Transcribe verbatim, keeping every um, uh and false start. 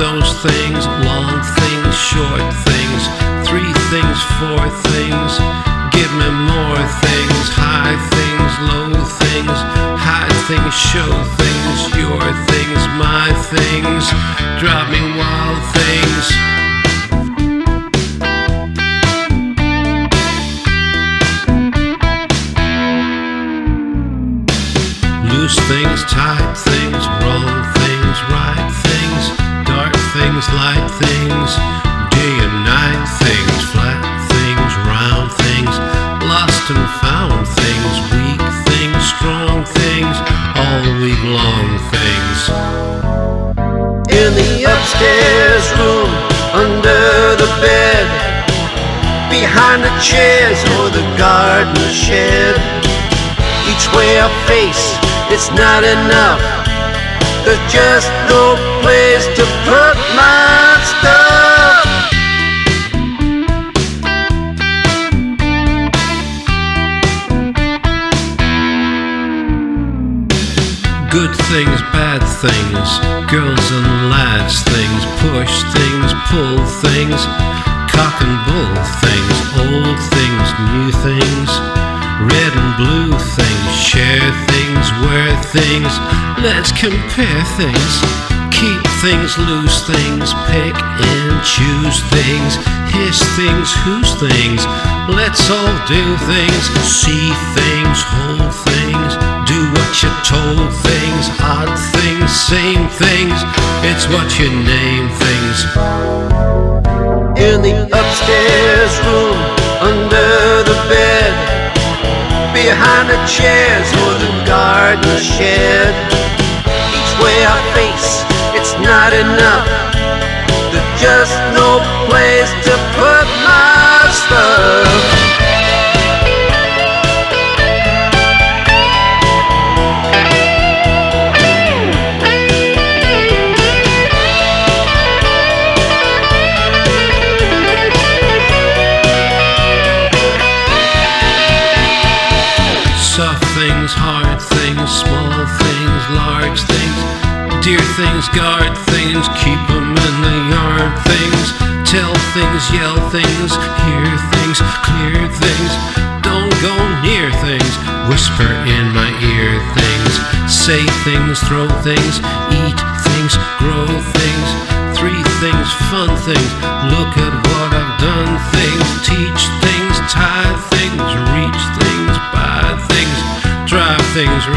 those things, long things, short things, three things, four things, give me more things, high things, low things, hide things, show things, your things, my things, drop me wild things. Loose things, tight things, wrong things, right things, dark things, light things, day and night things, flat things, round things, lost and found things, weak things, strong things, all week long things. In the upstairs room, under the bed, behind the chairs or the garden shed, each way a face. It's not enough, there's just no place to put my stuff. Good things, bad things, girls and lads things, push things, pull things, cock and bull things, old things, new things, red and blue things, share things, wear things, let's compare things, keep things, lose things, pick and choose things, his things, whose things, let's all do things, see things, hold things, do what you're told things, odd things, same things, it's what you name things. In the upstairs room, under the bed, behind the chairs or the garden shed, each way I face, it's not enough, there's just no place to put my stuff. Things, hard things, small things, large things, dear things, guard things, keep them in the yard things, tell things, yell things, hear things, clear things, don't go near things, whisper in my ear things, say things, throw things, eat things, grow things, three things, fun things, look at what I've done things, teach things, tie things, reach things, buy things, drive things,